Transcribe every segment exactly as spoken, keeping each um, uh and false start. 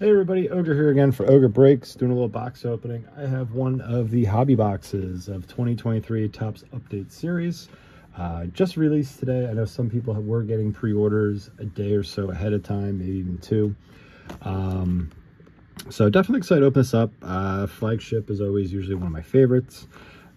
Hey everybody, Ogre here again for Ogre Breaks, doing a little box opening. I have one of the hobby boxes of twenty twenty-three Topps Update Series. Uh, just released today. I know some people have, were getting pre-orders a day or so ahead of time, maybe even two. Um, so definitely excited to open this up. Uh, flagship is always usually one of my favorites.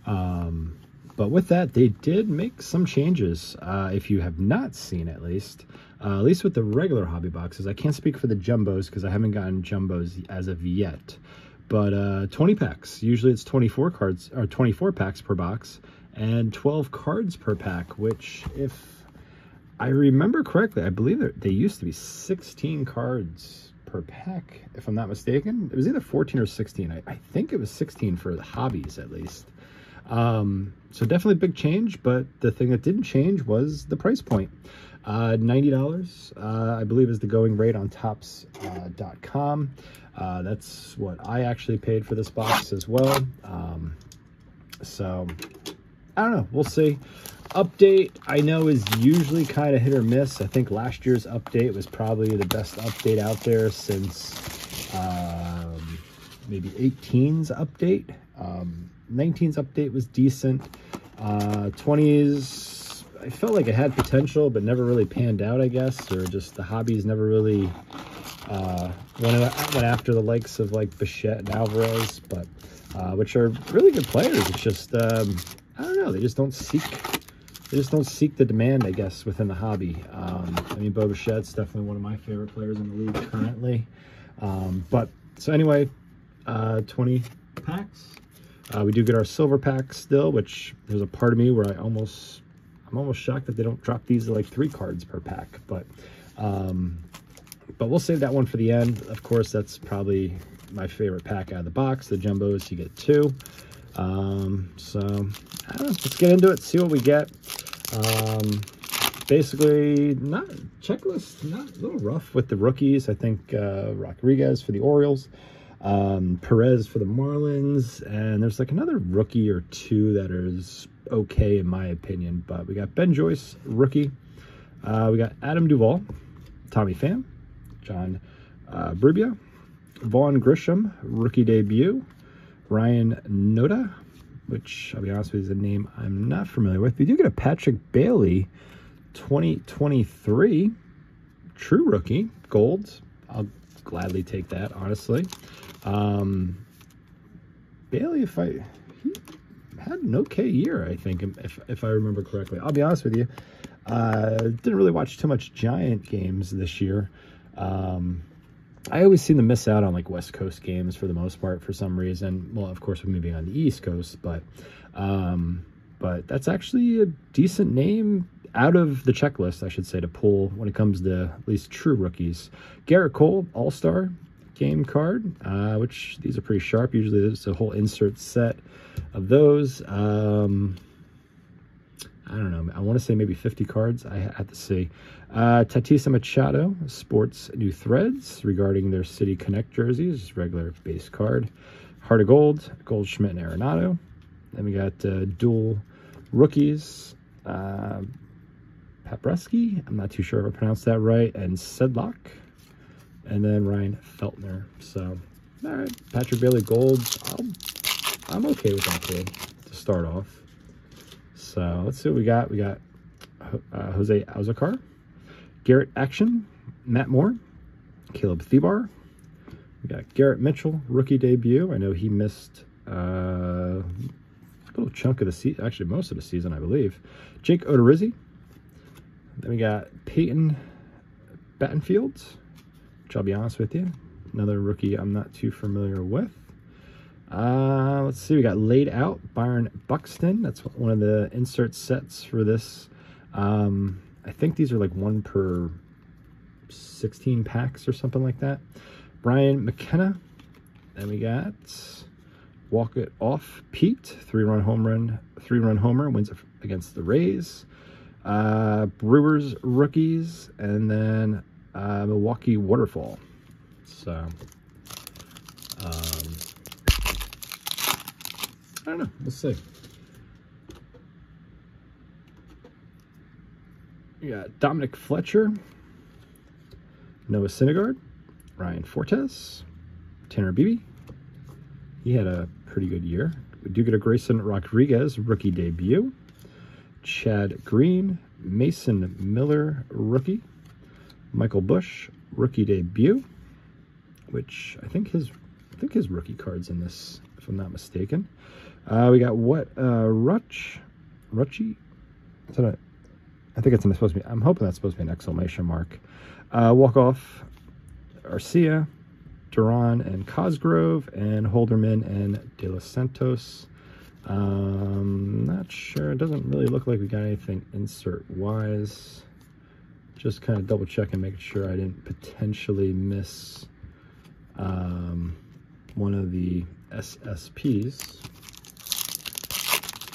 Um, but with that, they did make some changes, uh, if you have not seen at least. Uh, at least with the regular hobby boxes. I can't speak for the jumbos because I haven't gotten jumbos as of yet. But uh, twenty packs. Usually it's twenty-four cards or twenty-four packs per box and twelve cards per pack, which if I remember correctly, I believe they used to be sixteen cards per pack, if I'm not mistaken. It was either fourteen or sixteen. I, I think it was sixteen for the hobbies at least. Um, so definitely big change, but the thing that didn't change was the price point. Uh, ninety dollars, uh, I believe, is the going rate on Topps dot com. Uh, uh, that's what I actually paid for this box as well. Um, so, I don't know. We'll see. Update, I know, is usually kind of hit or miss. I think last year's update was probably the best update out there since um, maybe eighteen's update. Um, nineteen's update was decent. Uh, twenty's... I felt like it had potential, but never really panned out, I guess, or just the hobbies never really uh, went, went after the likes of, like, Bichette and Alvarez, but, uh, which are really good players. It's just, um, I don't know, they just don't seek, they just don't seek the demand, I guess, within the hobby. Um, I mean, Beau Bichette's definitely one of my favorite players in the league currently. Um, but, so anyway, uh, twenty packs. Uh, we do get our silver pack still, which there's a part of me where I almost... I'm almost shocked that they don't drop these to like three cards per pack, but um, but we'll save that one for the end. Of course, that's probably my favorite pack out of the box. The jumbos, you get two. Um, so, I don't know. Let's get into it, see what we get. Um, basically, not checklist, not a little rough with the rookies. I think uh, Rodriguez for the Orioles, um, Perez for the Marlins, and there's like another rookie or two that is... okay in my opinion, but we got Ben Joyce, rookie. Uh, we got Adam Duvall, Tommy Pham, John uh, Brubia, Vaughn Grisham, rookie debut, Ryan Noda, which I'll be honest with you is a name I'm not familiar with. We do get a Patrick Bailey, twenty twenty-three, true rookie, gold. I'll gladly take that, honestly. Um, Bailey, if I... He, had an okay year, I think, if, if I remember correctly. I'll be honest with you. Uh, didn't really watch too much Giant games this year. Um, I always seem to miss out on, like, West Coast games for the most part for some reason. Well, of course, with me being on the East Coast, but, um, but that's actually a decent name out of the checklist, I should say, to pull when it comes to at least true rookies. Garrett Cole, All-Star game card, uh, which these are pretty sharp. Usually there's a whole insert set of those. Um, I don't know. I want to say maybe fifty cards. I have to see. Uh, Tatisa Machado sports new threads regarding their City Connect jerseys. Regular base card. Heart of Gold, Gold Schmidt and Arenado. Then we got uh, dual rookies. Uh, Papreski. I'm not too sure if I pronounced that right. And Sedlock. And then Ryan Feltner. So, all right. Patrick Bailey gold. I'll, I'm okay with that kid to start off. So, let's see what we got. We got uh, Jose Azucar, Garrett Action, Matt Moore, Caleb Thibar. We got Garrett Mitchell, rookie debut. I know he missed uh, a little chunk of the season. Actually, most of the season, I believe. Jake Odorizzi. Then we got Peyton Battenfield, which I'll be honest with you, another rookie I'm not too familiar with. Uh, let's see, we got Laid Out, Byron Buxton. That's one of the insert sets for this. Um, I think these are like one per sixteen packs or something like that. Brian McKenna. Then we got Walk It Off Pete, three-run home run, three-run homer, wins against the Rays. Uh, Brewers rookies, and then... Uh, Milwaukee Waterfall. So, um, I don't know. We'll see. You got Dominic Fletcher, Noah Syndergaard, Ryan Fortes, Tanner Bibee. He had a pretty good year. We do get a Grayson Rodriguez rookie debut. Chad Green, Mason Miller rookie. Michael Bush rookie debut, which I think his I think his rookie card's in this, if I'm not mistaken. Uh, we got what uh, Rutch, Rutchy. Is that a, I think it's supposed to be. I'm hoping that's supposed to be an exclamation mark. Uh, walk off. Arcia, Duran and Cosgrove, and Holderman and De Los Santos. Um, not sure. It doesn't really look like we got anything insert-wise. Just kind of double-checking, making sure I didn't potentially miss um, one of the S S Ps.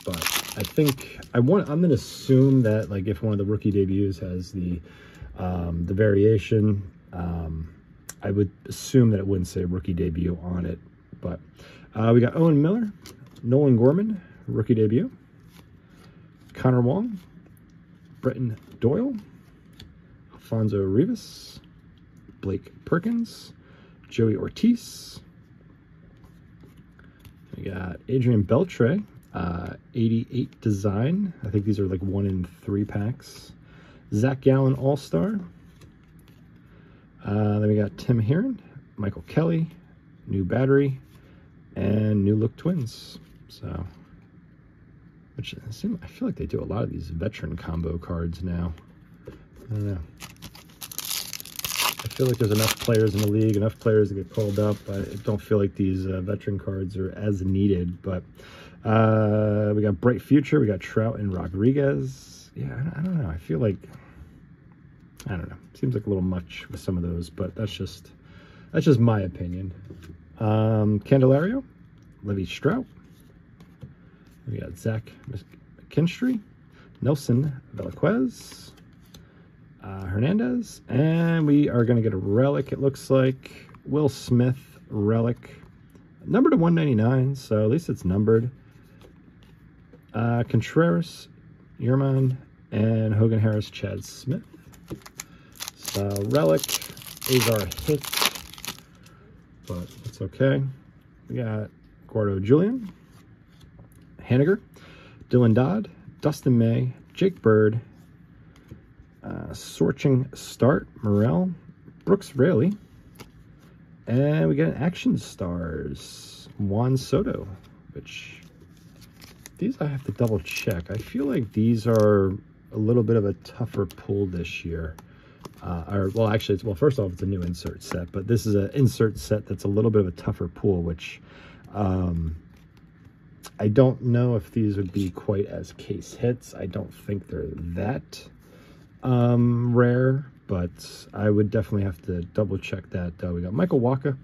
But I think I want. I'm going to assume that, like, if one of the rookie debuts has the um, the variation. Um, I would assume that it wouldn't say rookie debut on it, but uh, we got Owen Miller, Nolan Gorman, rookie debut, Connor Wong, Bretton Doyle, Alfonso Rivas, Blake Perkins, Joey Ortiz. We got Adrian Beltre, uh, eighty-eight design. I think these are like one in three packs. Zach Gallen All-Star. Uh, then we got Tim Heron, Michael Kelly, New Battery, and New Look Twins. So, which seem, I feel like they do a lot of these veteran combo cards now. I don't know. I feel like there's enough players in the league, enough players that get called up. I don't feel like these uh, veteran cards are as needed. But uh, we got Bright Future, we got Trout and Rodriguez. Yeah, I don't, I don't know. I feel like... I don't know. Seems like a little much with some of those, but that's just that's just my opinion. Um, Candelario, Levi Strout. We got Zach McKinstry, Nelson Velazquez, uh, Hernandez, and we are going to get a relic. It looks like Will Smith relic, numbered to one ninety-nine. So at least it's numbered. Uh, Contreras, Yerman, and Hogan Harris, Chad Smith. So relic is our hit, but it's okay. We got Gordo Julian, Haniger, Dylan Dodd, Dustin May, Jake Bird, uh, Sorching Start, Morrell, Brooks Raley, and we got an Action Stars, Juan Soto, which these I have to double check. I feel like these are a little bit of a tougher pull this year. Uh, or, well, actually, it's, well, first off, it's a new insert set, but this is an insert set that's a little bit of a tougher pool, which um, I don't know if these would be quite as case hits. I don't think they're that um, rare, but I would definitely have to double-check that, though. We got Michael Wacha,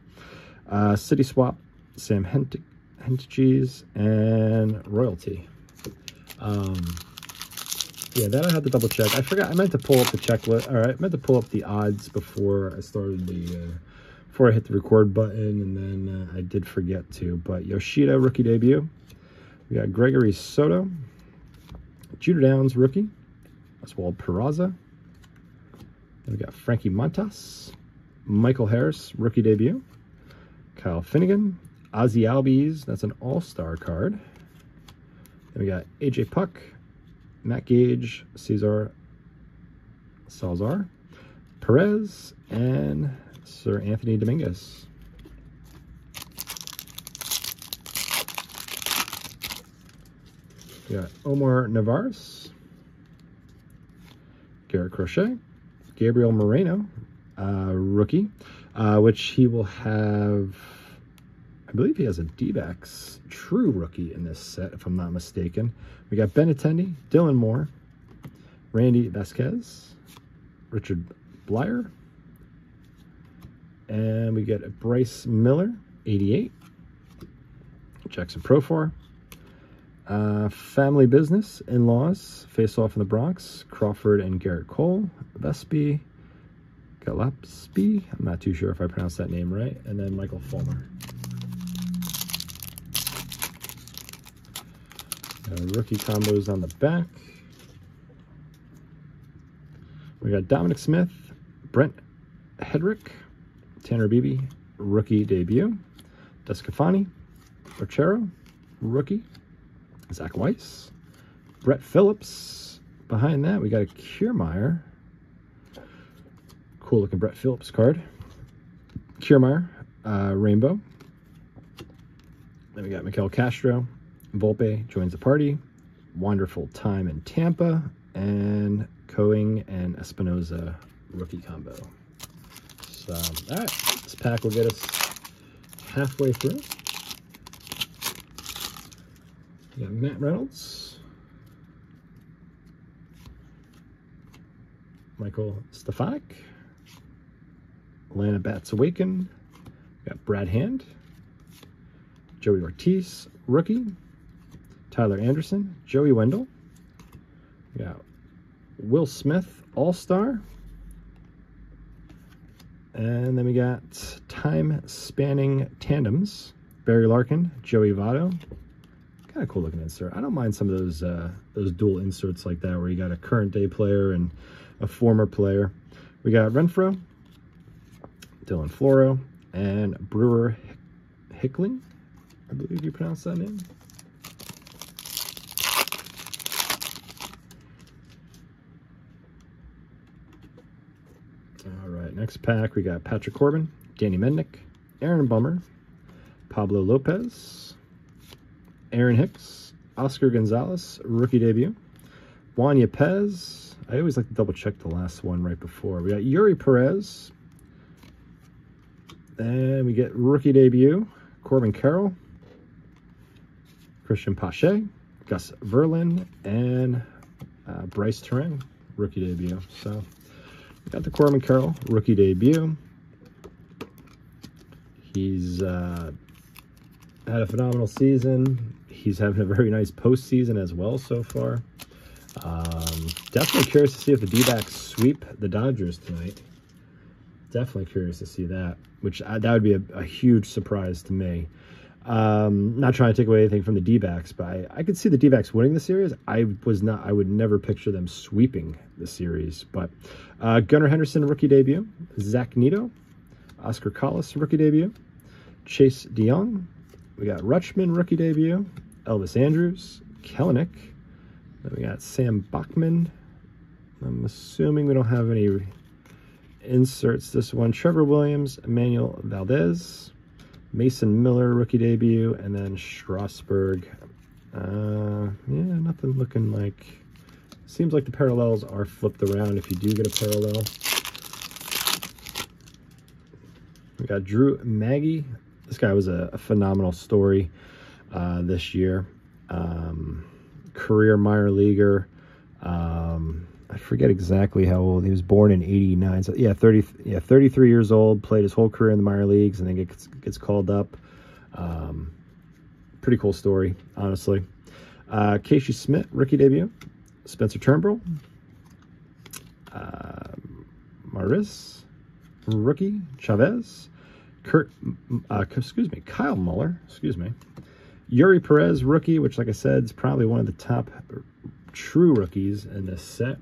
uh, City Swap, Sam Hent Hentges, and Royalty. Um... Yeah, that I had to double check. I forgot. I meant to pull up the checklist. All right, I meant to pull up the odds before I started the, uh, before I hit the record button, and then uh, I did forget to. But Yoshida, rookie debut. We got Gregory Soto, Judah Downs, rookie. Oswald Peraza. Then we got Frankie Montas, Michael Harris, rookie debut. Kyle Finnegan, Ozzy Albies. That's an all-star card. Then we got A J Puck, Matt Gage, Cesar Salazar, Perez, and Sir Anthony Dominguez. We got Omar Navarez, Garrett Crochet, Gabriel Moreno, uh, rookie, uh, which he will have, I believe he has a D-backs true rookie in this set, if I'm not mistaken. We got Ben Attendee, Dylan Moore, Randy Vasquez, Richard Blyer, and we get Bryce Miller, eighty-eight, Jackson Profar, uh, Family Business, In-Laws, Face Off in the Bronx, Crawford and Garrett Cole, Vespi, Galapspi, I'm not too sure if I pronounced that name right, and then Michael Fulmer. Uh, rookie combos on the back. We got Dominic Smith, Brent Hedrick, Tanner Bibee, rookie debut. Descafani, Porchero, rookie. Zach Weiss, Brett Phillips. Behind that, we got a Kiermaier. Cool looking Brett Phillips card. Kiermaier, uh, rainbow. Then we got Mikel Castro. Volpe joins the party. Wonderful time in Tampa. And Coing and Espinoza rookie combo. So, all right, this pack will get us halfway through. We got Matt Reynolds, Michael Stefanik, Atlanta Bats Awaken. We got Brad Hand, Joey Ortiz, rookie. Tyler Anderson, Joey Wendell. We got Will Smith, All-Star. And then we got time-spanning tandems. Barry Larkin, Joey Votto. Kind of cool-looking insert. I don't mind some of those uh, those dual inserts like that where you got a current-day player and a former player. We got Renfroe, Dylan Floro, and Brewer Hickling. I believe you pronounce that name. Next pack, we got Patrick Corbin, Danny Mendick, Aaron Bummer, Pablo Lopez, Aaron Hicks, Oscar Gonzalez, rookie debut, Juan Yepez. I always like to double check the last one right before. We got Yuri Perez. And we get rookie debut, Corbin Carroll, Christian Pache, Gus Verlin, and uh, Bryce Terang, rookie debut. So got the Corbin Carroll rookie debut. He's uh, had a phenomenal season. He's having a very nice postseason as well so far. Um, definitely curious to see if the D-backs sweep the Dodgers tonight. Definitely curious to see that, which uh, that would be a, a huge surprise to me. Um, not trying to take away anything from the D-backs, but I, I could see the D-backs winning the series. I was not, I would never picture them sweeping the series, but, uh, Gunnar Henderson, rookie debut, Zach Neto, Oscar Collis, rookie debut, Chase DeYoung, we got Rutschman, rookie debut, Elvis Andrews, Kellenick, then we got Sam Bachman. I'm assuming we don't have any inserts this one. Trevor Williams, Emmanuel Valdez, Mason Miller, rookie debut, and then Strasburg. Uh, yeah, nothing looking like... Seems like the parallels are flipped around if you do get a parallel. We got Drew Maggie. This guy was a, a phenomenal story uh, this year. Um, career minor leaguer. Um, I forget exactly how old. He was born in eighty-nine. So yeah, thirty, yeah, thirty-three years old, played his whole career in the minor leagues, and then gets, gets called up. Um, pretty cool story, honestly. Uh, Casey Smith, rookie debut. Spencer Turnbull. Uh, Maris, rookie. Chavez. Kurt, uh, excuse me, Kyle Muller, excuse me. Yuri Perez, rookie, which, like I said, is probably one of the top true rookies in this set.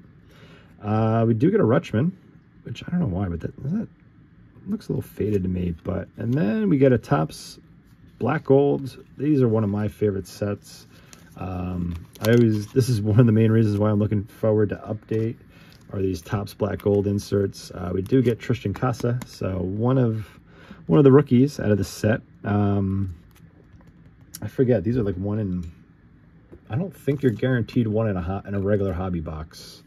Uh, we do get a Rutschman, which I don't know why, but that, that looks a little faded to me. But and then we get a Topps Black Gold. These are one of my favorite sets. Um, I always this is one of the main reasons why I'm looking forward to update are these Topps Black Gold inserts. Uh, we do get Tristan Casa, so one of one of the rookies out of the set. Um, I forget these are like one in. I don't think you're guaranteed one in a ho in a regular hobby box.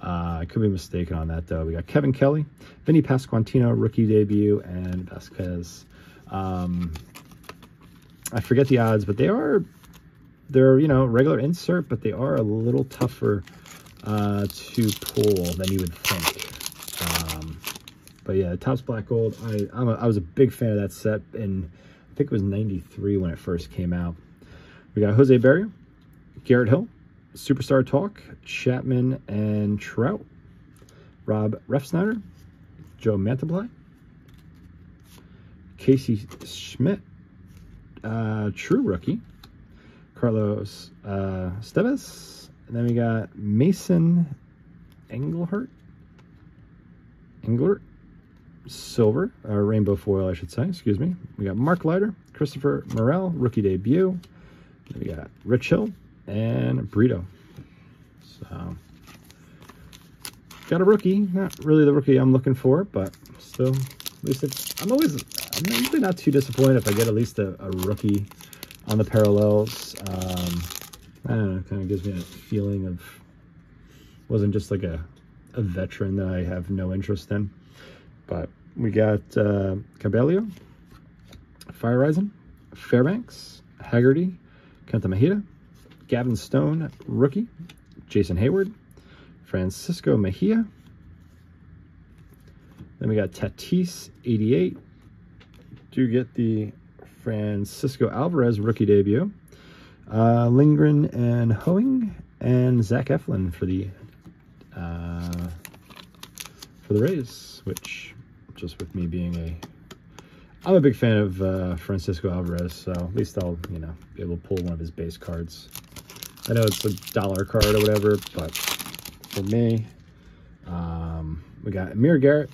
Uh, I could be mistaken on that, though. We got Kevin Kelly, Vinny Pasquantino, rookie debut, and Vasquez. Um, I forget the odds, but they are, they're, you know, regular insert, but they are a little tougher uh, to pull than you would think. Um, but yeah, Topps Black Gold, I, I'm a, I was a big fan of that set, and I think it was ninety-three when it first came out. We got Jose Berrio, Garrett Hill, Superstar Talk, Chapman and Trout, Rob Refsnyder, Joe Mantabli, Casey Schmidt, uh, true rookie, Carlos uh, Steves, and then we got Mason Englehart, Englehart, silver, or rainbow foil, I should say, excuse me. We got Mark Leiter, Christopher Morel, rookie debut. We got Rich Hill and Brito. So, got a rookie. Not really the rookie I'm looking for, but still, at least it's, I'm always, I'm usually not too disappointed if I get at least a, a rookie on the parallels. Um, I don't know, it kind of gives me a feeling of, wasn't just like a, a veteran that I have no interest in. But we got uh, Cabello, Fire Rising, Fairbanks, Haggerty, Kenta Mejia, Gavin Stone, rookie, Jason Hayward, Francisco Mejia. Then we got Tatis, eighty-eight. Do get the Francisco Alvarez rookie debut. Uh, Lindgren and Hoeing, and Zach Eflin for the uh, for the Rays, which just with me being a, I'm a big fan of uh, Francisco Alvarez, so at least I'll, you know, be able to pull one of his base cards. I know it's a dollar card or whatever, but for me, um, we got Amir Garrett,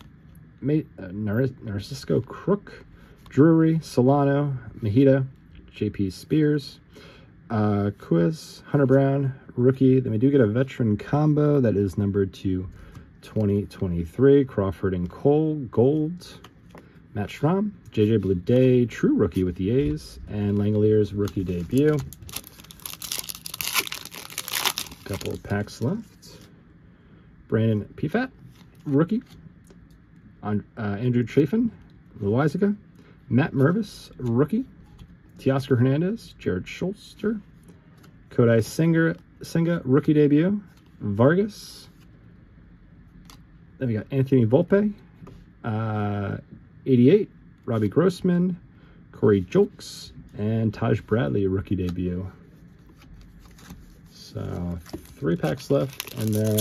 Mate, uh, Narcisco Crook, Drury, Solano, Mejia, J P Spears, uh, Quiz, Hunter Brown, rookie. Then we do get a veteran combo that is numbered to twenty twenty-three, Crawford and Cole, gold, Matt Schramm, J J Bleday, true rookie with the A's, and Langelier's rookie debut. Couple of packs left. Brandon Pfat, rookie, and, uh, Andrew Chafin, Loizaga, Matt Mervis, rookie, Teoscar Hernandez, Jared Schulster, Kodai Senga, Senga, rookie debut, Vargas. Then we got Anthony Volpe, uh, eighty-eight, Robbie Grossman, Corey Jolks, and Taj Bradley, rookie debut. So three packs left, and then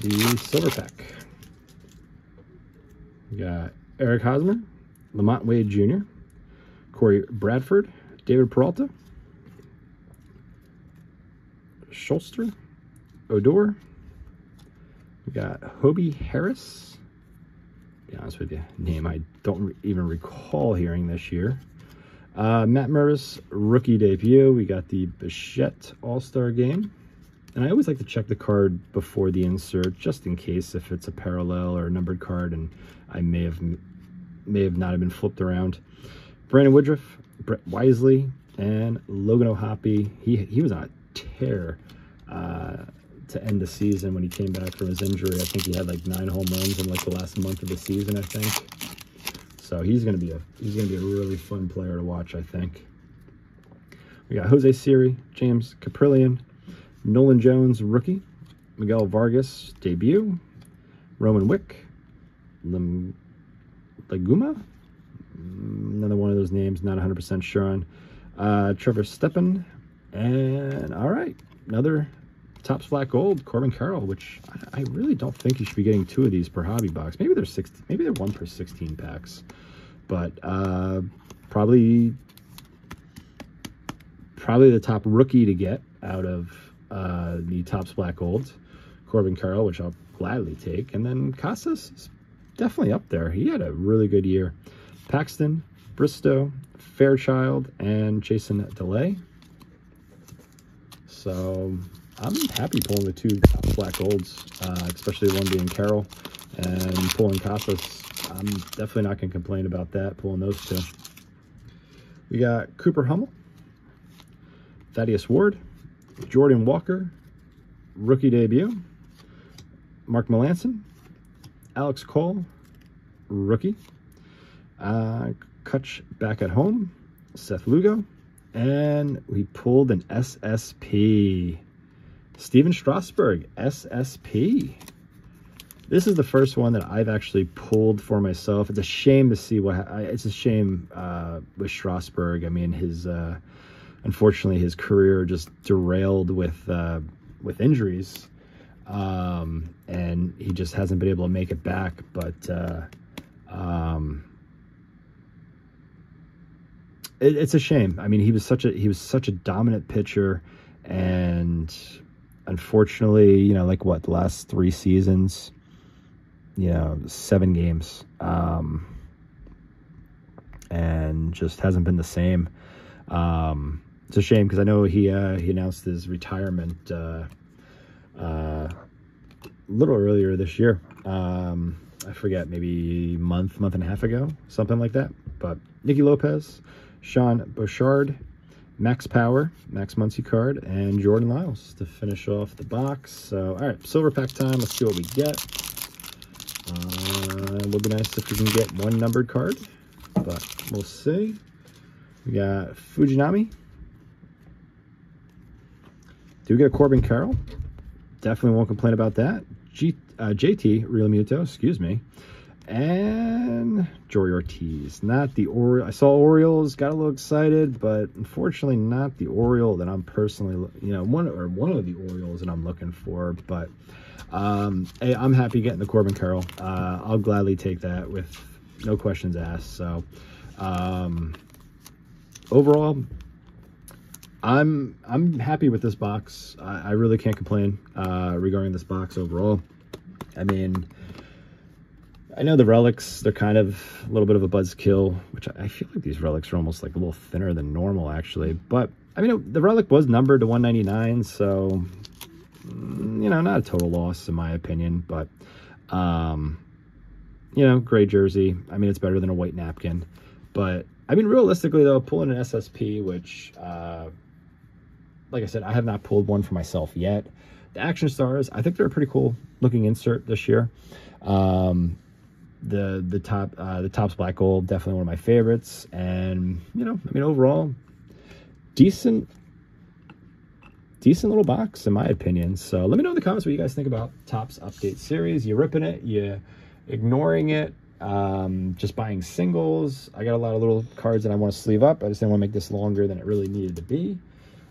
the silver pack. We got Eric Hosmer, Lamont Wade Junior, Corey Bradford, David Peralta, Schulster, Odor. We got Hobie Harris. Be honest with you, name I don't re even recall hearing this year. Uh, Matt Mervis, rookie debut. We got the Bichette All-Star Game. And I always like to check the card before the insert, just in case if it's a parallel or a numbered card, and I may have may have not have been flipped around. Brandon Woodruff, Brett Wisely, and Logan O'Hoppe. He, he was on a tear uh, to end the season when he came back from his injury. I think he had like nine home runs in like the last month of the season, I think. So he's gonna be a he's gonna be a really fun player to watch, I think. We got Jose Siri, James Caprillion, Nolan Jones, rookie, Miguel Vargas, debut, Roman Wick, Lim Leguma, another one of those names, not one hundred percent sure on, uh, Trevor Steppen, and all right, another Topps Flat Gold, Corbin Carroll, which I, I really don't think you should be getting two of these per hobby box. Maybe they're six, maybe they're one per sixteen packs, but uh, probably probably the top rookie to get out of uh, the Topps Flat Gold, Corbin Carroll, which I'll gladly take, and then Casas is definitely up there. He had a really good year. Paxton, Bristow, Fairchild, and Jason DeLay. So I'm happy pulling the two Topps Black Golds, uh, especially one being Carroll and pulling Casas. I'm definitely not going to complain about that, pulling those two. We got Cooper Hummel, Thaddeus Ward, Jordan Walker, rookie debut, Mark Melanson, Alex Cole, rookie, uh, Kutch back at home, Seth Lugo, and we pulled an S S P. Steven Strasburg, S S P. This is the first one that I've actually pulled for myself. It's a shame to see what, I, it's a shame uh, with Strasburg. I mean, his, uh, unfortunately, his career just derailed with, uh, with injuries. Um, and he just hasn't been able to make it back. But uh, um, it, it's a shame. I mean, he was such a, he was such a dominant pitcher, and unfortunately, you know, like what, the last three seasons, you know, seven games, um, and just hasn't been the same. Um, it's a shame because I know he uh, he announced his retirement uh, uh, a little earlier this year. Um, I forget, maybe month, month and a half ago, something like that. But Nicky Lopez, Sean Bouchard, Max Power, Max Muncy-Card, and Jordan Lyles to finish off the box. So, all right, silver pack time. Let's see what we get. Uh, it would be nice if we can get one numbered card, but we'll see. We got Fujinami. Do we get a Corbin Carroll? Definitely won't complain about that. G uh, J T Realmuto, excuse me. And Joey Ortiz. Not the Oriole. I saw Orioles, got a little excited, but unfortunately not the Oriole that I'm personally, you know, one or one of the Orioles that I'm looking for. But um, hey, I'm happy getting the Corbin Carroll. Uh, I'll gladly take that with no questions asked. So um, overall, I'm I'm happy with this box. I, I really can't complain uh, regarding this box overall. I mean, I know the relics, they're kind of a little bit of a buzzkill, which I feel like these relics are almost like a little thinner than normal, actually. But, I mean, it, the relic was numbered to one ninety-nine, so, you know, not a total loss in my opinion. But, um, you know, gray jersey. I mean, it's better than a white napkin. But, I mean, realistically, though, pulling an S S P, which, uh, like I said, I have not pulled one for myself yet. The Action Stars, I think they're a pretty cool-looking insert this year. Um... the the top uh the Topps Black Gold, definitely one of my favorites. And you know, I mean, overall decent decent little box in my opinion. So let me know in the comments what you guys think about Topps Update Series. You ripping it, you ignoring it, um just buying singles. I got a lot of little cards that I want to sleeve up. I just didn't want to make this longer than it really needed to be.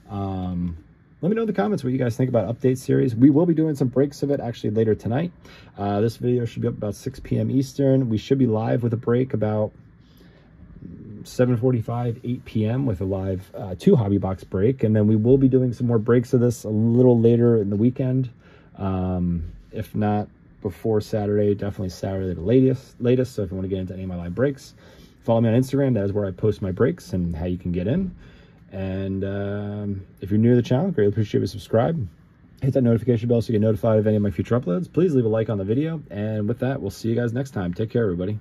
um Let me know in the comments what you guys think about Update Series. We will be doing some breaks of it actually later tonight. Uh, this video should be up about six P M Eastern. We should be live with a break about seven forty-five, eight P M with a live uh, two hobby box break. And then we will be doing some more breaks of this a little later in the weekend. Um, if not before Saturday, definitely Saturday the latest. latest. So if you want to get into any of my live breaks, follow me on Instagram. That is where I post my breaks and how you can get in. And um, if you're new to the channel, greatly appreciate you subscribe. Hit that notification bell so you get notified of any of my future uploads. Please leave a like on the video. And with that, we'll see you guys next time. Take care, everybody.